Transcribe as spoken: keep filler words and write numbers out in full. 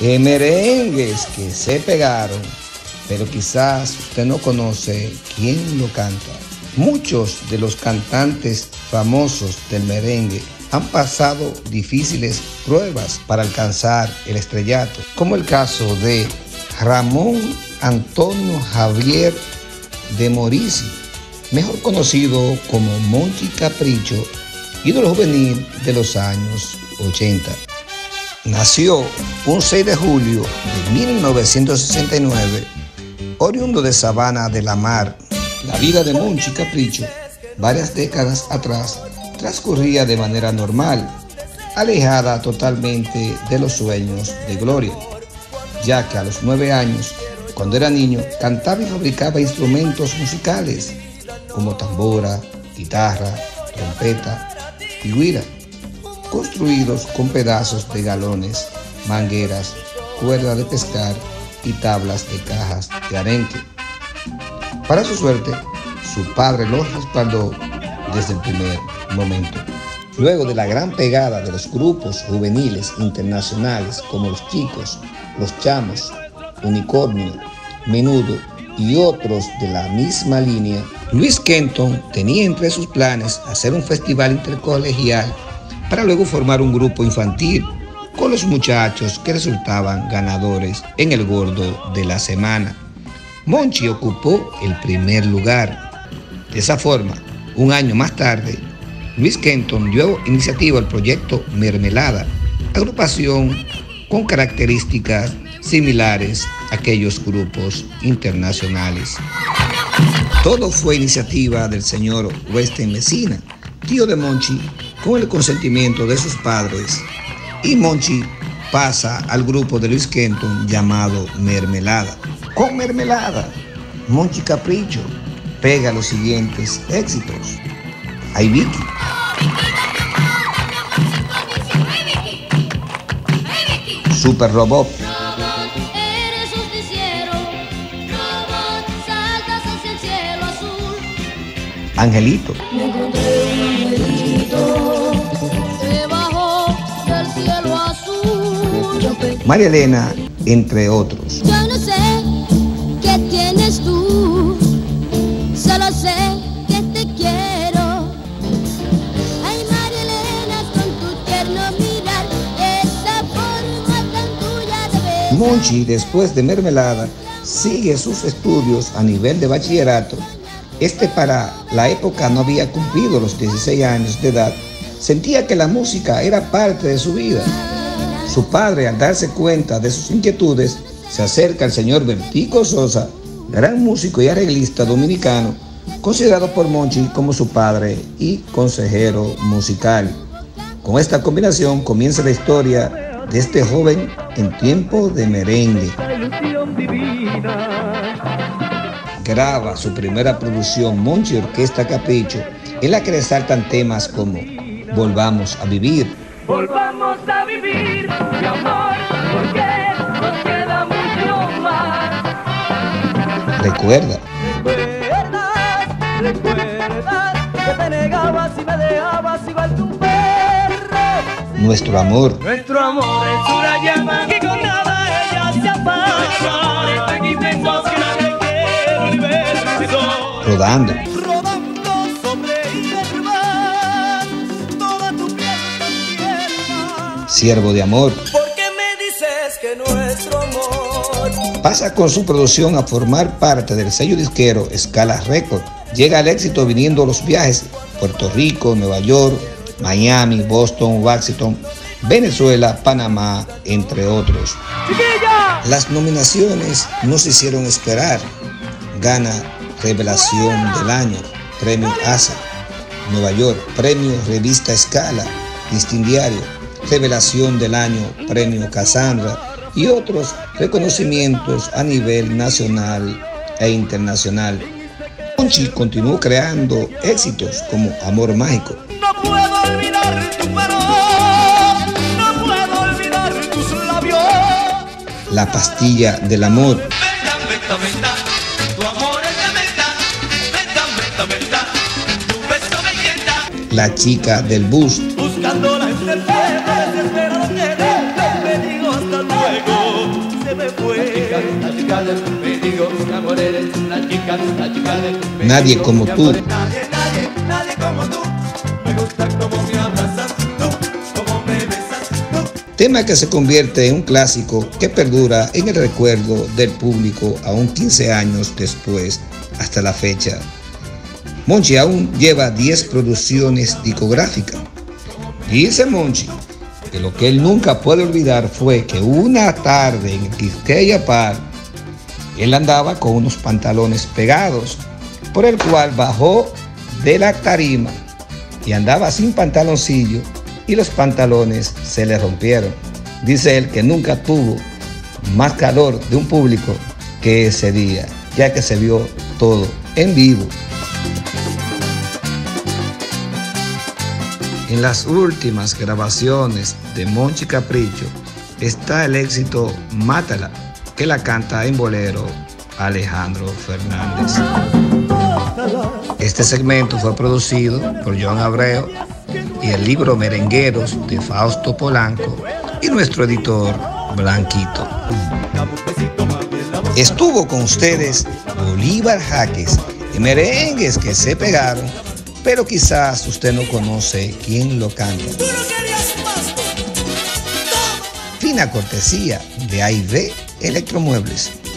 eh, merengues que se pegaron, pero quizás usted no conoce quién lo canta. Muchos de los cantantes famosos del merengue han pasado difíciles pruebas para alcanzar el estrellato, como el caso de Ramón Antonio Javier de Demorisi, mejor conocido como Monchy Capricho, ídolo juvenil de los años ochenta. Nació un seis de julio de mil novecientos sesenta y nueve, oriundo de Sabana de la Mar. La vida de Monchy Capricho, varias décadas atrás, transcurría de manera normal, alejada totalmente de los sueños de gloria, ya que a los nueve años, cuando era niño, cantaba y fabricaba instrumentos musicales como tambora, guitarra, trompeta y güira, construidos con pedazos de galones, mangueras, cuerda de pescar y tablas de cajas de arenque. Para su suerte, su padre los respaldó desde el primer momento. Luego de la gran pegada de los grupos juveniles internacionales como Los Chicos, Los Chamos, UNICORNIO, MENUDO y otros de la misma línea, Luis Kenton tenía entre sus planes hacer un festival intercolegial para luego formar un grupo infantil con los muchachos que resultaban ganadores en el gordo de la semana. Monchy ocupó el primer lugar. De esa forma, un año más tarde, Luis Kenton dio iniciativa al proyecto Mermelada, agrupación con características similares a aquellos grupos internacionales. Todo fue iniciativa del señor Weston Messina, tío de Monchy, con el consentimiento de sus padres, y Monchy pasa al grupo de Luis Kenton llamado Mermelada. Con Mermelada, Monchy Capricho pega los siguientes éxitos: Ay, Vicky, Super Robot, Angelito, María Elena, entre otros. Yo no sé qué tienes tú, solo sé que te quiero. Ay, María Elena, con tu tierno mirar, esa forma tan tuya de ver. Monchy, después de Mermelada, sigue sus estudios a nivel de bachillerato. Este para la época no había cumplido los dieciséis años de edad. Sentía que la música era parte de su vida. Su padre, al darse cuenta de sus inquietudes, se acerca al señor Bertico Sosa, gran músico y arreglista dominicano, considerado por Monchy como su padre y consejero musical. Con esta combinación comienza la historia de este joven en tiempo de merengue. Graba su primera producción, Monchy Orquesta Capricho, en la que resaltan temas como Volvamos a Vivir, Volvamos a Vivir, mi amor, porque nos queda mucho más. Recuerda, Recuerdas, recuerdas que te negabas y me dejabas igual que un perro. Nuestro amor, Nuestro amor es una llama que con nada ella se apaga. Nuestro amor es tan inmenso que nadie. Rodando, rodando sobre el toda tu piel tan Siervo de Amor, porque me dices que nuestro amor. Pasa con su producción a formar parte del sello disquero Scala Record. Llega al éxito viniendo los viajes: Puerto Rico, Nueva York, Miami, Boston, Washington, Venezuela, Panamá, entre otros. ¡Chiquilla! Las nominaciones no se hicieron esperar. Gana Revelación del Año, Premio A S A, Nueva York, Premio Revista Scala, Listín Diario, Revelación del Año, Premio Cassandra y otros reconocimientos a nivel nacional e internacional. Monchy continuó creando éxitos como Amor Mágico. No puedo olvidar tu parón, no puedo olvidar tus labios. La Pastilla del Amor. Venta, venta, venta. La Chica del Bus. Buscándola entre el pie, desesperado que te, te digo hasta luego. se me fue. Las chicas, las chicas, mendigos, camoreres, las chicas, las chicas. Nadie como tú. Nadie, nadie, nadie como tú. Me gusta como me abrazas tú, como me besas tú. Tema que se convierte en un clásico que perdura en el recuerdo del público aún quince años después, hasta la fecha. Monchy aún lleva diez producciones discográficas. Dice Monchy que lo que él nunca puede olvidar fue que una tarde en Quisqueya Park, él andaba con unos pantalones pegados, por el cual bajó de la tarima y andaba sin pantaloncillo y los pantalones se le rompieron. Dice él que nunca tuvo más calor de un público que ese día, ya que se vio todo en vivo. En las últimas grabaciones de Monchy Capricho está el éxito Mátala, que la canta en bolero Alejandro Fernández. Este segmento fue producido por Joan Abreu y el libro Merengueros de Fausto Polanco y nuestro editor Blanquito. Estuvo con ustedes Bolívar Jaquez, de merengues que se pegaron, pero quizás usted no conoce quién lo canta. Fina cortesía de A y B Electromuebles.